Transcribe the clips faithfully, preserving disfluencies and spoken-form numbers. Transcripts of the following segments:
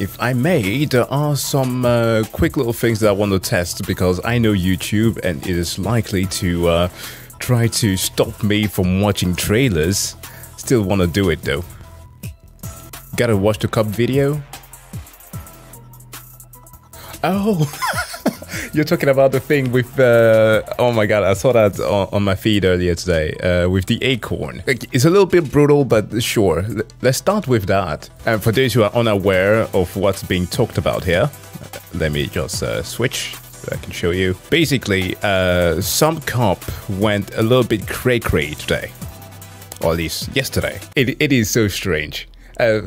If I may, there are some uh, quick little things that I want to test, because I know YouTube and it is likely to uh, try to stop me from watching trailers. Still want to do it though. Gotta watch the cup video. Oh, you're talking about the thing with, uh, oh my god, I saw that on, on my feed earlier today, uh, with the acorn. It's a little bit brutal, but sure, let's start with that. And for those who are unaware of what's being talked about here, let me just uh, switch so I can show you. Basically, uh, some cop went a little bit cray-cray today, or at least yesterday. It, it is so strange. Uh,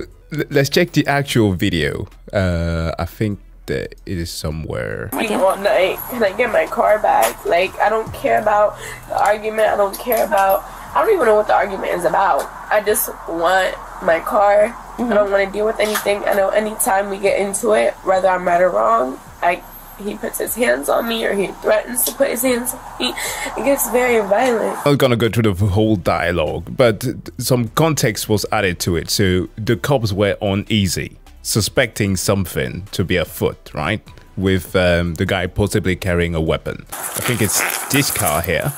let's check the actual video. Uh, I think that it is somewhere. People want like, can I get my car back? Like, I don't care about the argument. I don't care about, I don't even know what the argument is about. I just want my car. Mm-hmm. I don't want to deal with anything. I know anytime we get into it, whether I'm right or wrong, I, he puts his hands on me, or he threatens to put his hands on me. It gets very violent. I'm not gonna go through the whole dialogue, but some context was added to it. So the cops were uneasy, suspecting something to be afoot, right? With um, the guy possibly carrying a weapon. I think it's this car here.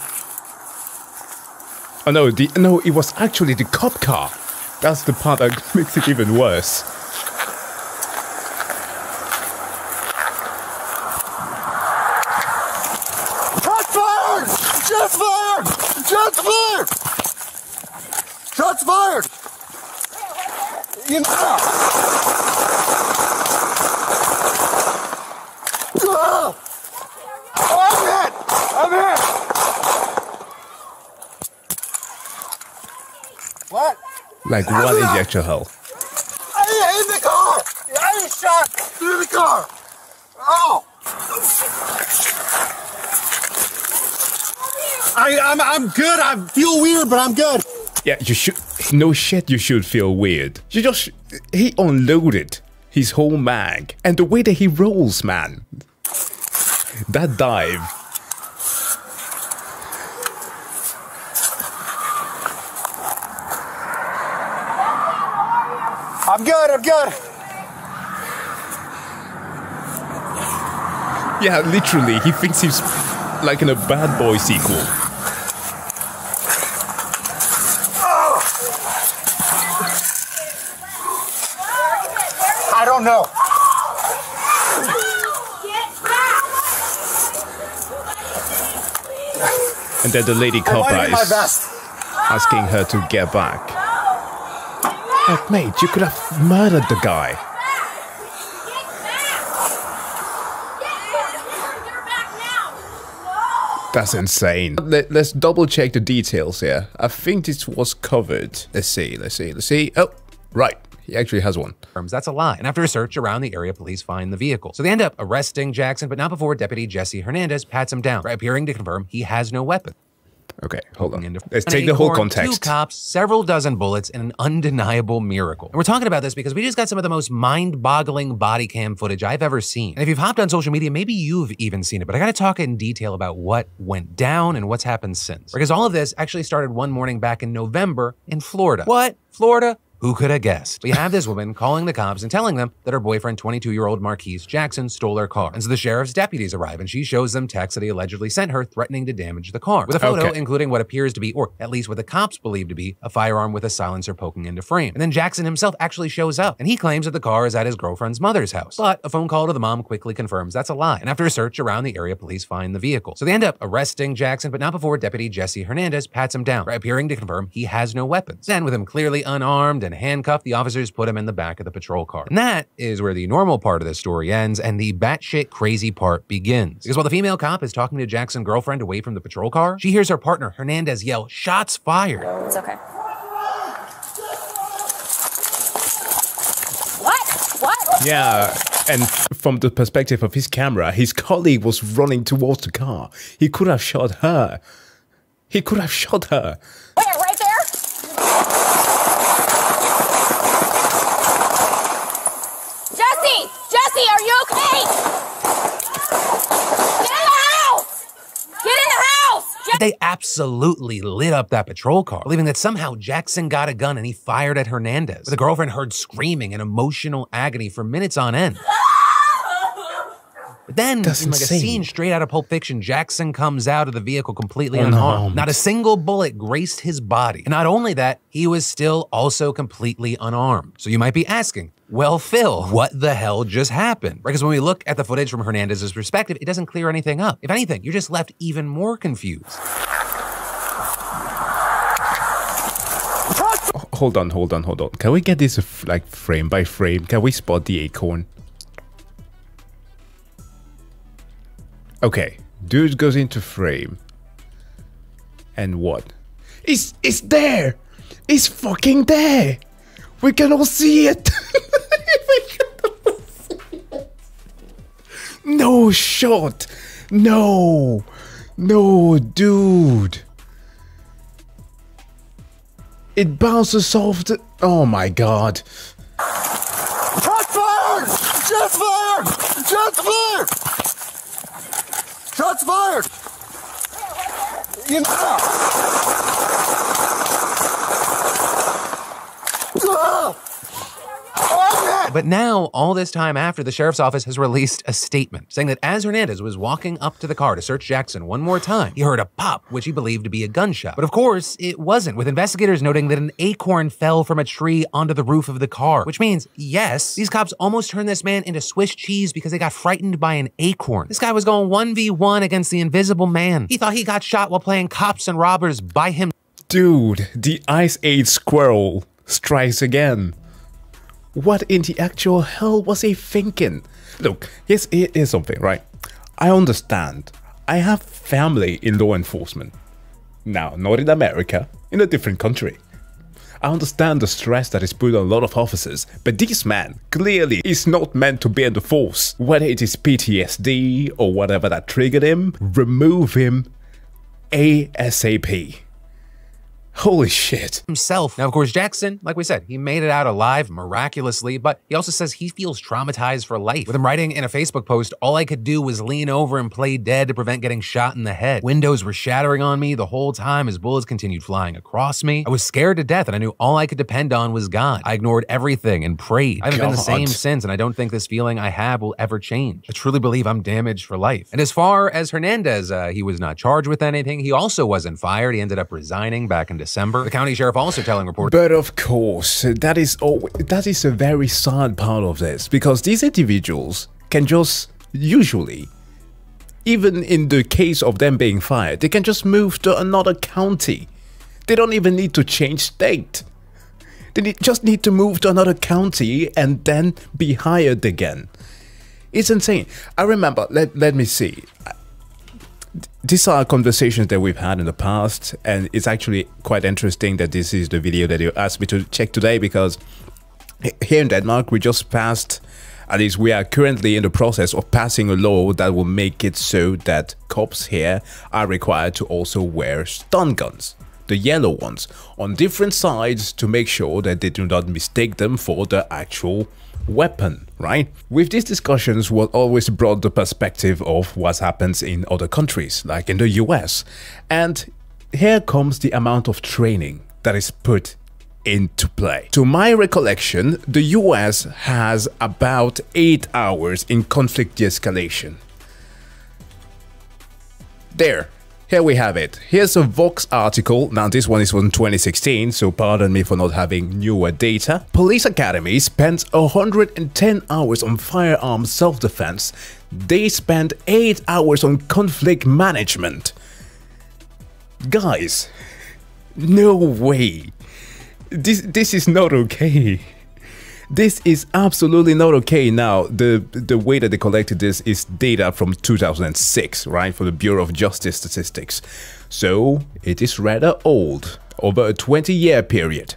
Oh no, the, no, it was actually the cop car. That's the part that makes it even worse. Shots fired! Shots fired! Shots fired! Shots fired! You know. What? Like, what is actual hell? I'm in the car! I'm shot through the car! Oh! I, I'm, I'm good, I feel weird, but I'm good. Yeah, you should, no shit, you should feel weird. You just, he unloaded his whole mag. And the way that he rolls, man. That dive. I'm good, I'm good. Yeah, literally, he thinks he's like in a Bad Boy sequel. Oh. I don't know. And then the lady cop is asking her to get back. Oh, mate, you could have murdered the guy. Get back. That's insane. Let, let's double check the details here. I think this was covered. Let's see, let's see, let's see. Oh, right. He actually has one. That's a lie. And after a search around the area, police find the vehicle. So they end up arresting Jackson, but not before Deputy Jesse Hernandez pats him down for appearing to confirm he has no weapon. Okay, hold on. Let's take the whole context. Two cops, several dozen bullets, and an undeniable miracle. And we're talking about this because we just got some of the most mind-boggling body cam footage I've ever seen. And if you've hopped on social media, maybe you've even seen it, but I gotta talk in detail about what went down and what's happened since. Because all of this actually started one morning back in November in Florida. What? Florida? Who could have guessed? We have this woman calling the cops and telling them that her boyfriend, twenty-two-year-old Marquise Jackson, stole her car. And so the sheriff's deputies arrive and she shows them texts that he allegedly sent her threatening to damage the car, with a photo okay. including what appears to be, or at least what the cops believe to be, a firearm with a silencer poking into frame. And then Jackson himself actually shows up and he claims that the car is at his girlfriend's mother's house. But a phone call to the mom quickly confirms that's a lie. And after a search around the area, police find the vehicle. So they end up arresting Jackson, but not before Deputy Jesse Hernandez pats him down for appearing to confirm he has no weapons. Then with him clearly unarmed and handcuffed, the officers put him in the back of the patrol car. And that is where the normal part of the story ends and the batshit crazy part begins. Because while the female cop is talking to Jackson's girlfriend away from the patrol car, she hears her partner, Hernandez, yell, "Shots fired." It's okay. What? What? Yeah, and from the perspective of his camera, his colleague was running towards the car. He could have shot her. He could have shot her. Where? Right there? Jesse, are you okay? Get in the house! Get in the house! They absolutely lit up that patrol car, believing that somehow Jackson got a gun and he fired at Hernandez. The girlfriend heard screaming and emotional agony for minutes on end. But then, in like a scene straight out of Pulp Fiction, Jackson comes out of the vehicle completely unharmed. Not a single bullet graced his body. And not only that, he was still also completely unarmed. So you might be asking, well, Phil, what the hell just happened? Right, because when we look at the footage from Hernandez's perspective, it doesn't clear anything up. If anything, you're just left even more confused. Hold on, hold on, hold on. Can we get this like frame by frame? Can we spot the acorn? Okay, dude goes into frame. And what? It's, it's there! It's fucking there! We can all see it! We can all see it! No shot! No! No, dude! It bounces off the... Oh my god! Shot fired! Shot fired! Shot fired! Shots fired! You know. Ah! But now, all this time after, the sheriff's office has released a statement saying that as Hernandez was walking up to the car to search Jackson one more time, he heard a pop, which he believed to be a gunshot. But of course, it wasn't, with investigators noting that an acorn fell from a tree onto the roof of the car, which means, yes, these cops almost turned this man into Swiss cheese because they got frightened by an acorn. This guy was going one v one against the invisible man. He thought he got shot while playing cops and robbers by him. Dude, the Ice Age squirrel strikes again. What in the actual hell was he thinking? Look, here's, here's something, right? I understand. I have family in law enforcement. Now, not in America, in a different country. I understand the stress that is put on a lot of officers, but this man clearly is not meant to be in the force. Whether it is P T S D or whatever that triggered him, remove him ASAP. Holy shit. Himself. Now, of course, Jackson, like we said, he made it out alive miraculously, but he also says he feels traumatized for life. With him writing in a Facebook post, all I could do was lean over and play dead to prevent getting shot in the head. Windows were shattering on me the whole time as bullets continued flying across me. I was scared to death and I knew all I could depend on was God. I ignored everything and prayed. I haven't God. been the same since, and I don't think this feeling I have will ever change. I truly believe I'm damaged for life. And as far as Hernandez, uh, he was not charged with anything. He also wasn't fired. He ended up resigning back in December. The county sheriff also telling reporters. But of course, that is all, that is a very sad part of this, because these individuals can just usually, even in the case of them being fired, they can just move to another county. They don't even need to change state. They need, just need to move to another county and then be hired again. It's insane. I remember, let, let me see. These are conversations that we've had in the past, and it's actually quite interesting that this is the video that you asked me to check today, because here in Denmark, we just passed, at least we are currently in the process of passing a law that will make it so that cops here are required to also wear stun guns, the yellow ones, on different sides to make sure that they do not mistake them for the actual weapon, right? With these discussions, we'll always brought the perspective of what happens in other countries, like in the U S. And here comes the amount of training that is put into play. To my recollection, the U S has about eight hours in conflict de-escalation. There. Here we have it. Here's a Vox article. Now this one is from twenty sixteen, so pardon me for not having newer data. Police Academy spends one hundred ten hours on firearm self-defense. They spend eight hours on conflict management. Guys, no way. This, this is not okay. This is absolutely not okay. Now, the, the way that they collected this is data from two thousand six, right, for the Bureau of Justice Statistics. So it is rather old, over a twenty year period.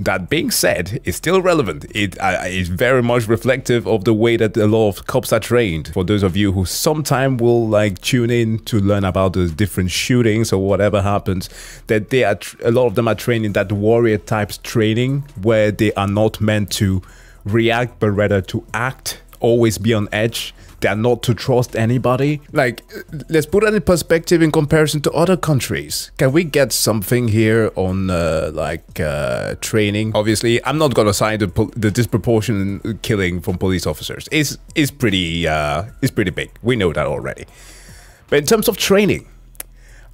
That being said, it's still relevant. It uh, is very much reflective of the way that a lot of cops are trained. For those of you who sometime will like tune in to learn about the different shootings or whatever happens, that they are a lot of them are trained in that warrior types training where they are not meant to react but rather to act, always be on edge. They're not to trust anybody. Like, let's put it in perspective in comparison to other countries. Can we get something here on uh, like uh, training? Obviously, I'm not gonna sign the, the disproportionate killing from police officers. It's is pretty uh, is pretty big. We know that already. But in terms of training,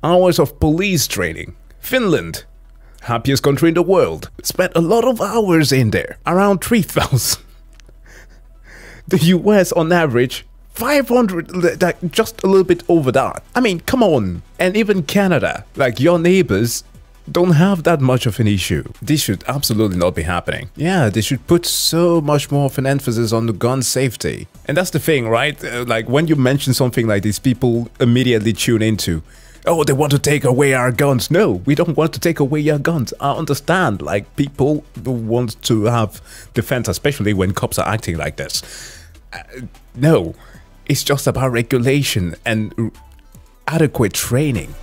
hours of police training, Finland, happiest country in the world, spent a lot of hours in there, around three thousand. The U S on average, five hundred, like just a little bit over that. I mean, come on. And even Canada, like your neighbors, don't have that much of an issue. This should absolutely not be happening. Yeah, they should put so much more of an emphasis on the gun safety. And that's the thing, right? Uh, like when you mention something like this, people immediately tune into, oh, they want to take away our guns. No, we don't want to take away your guns. I understand, like, people want to have defense, especially when cops are acting like this. Uh, no, it's just about regulation and adequate training.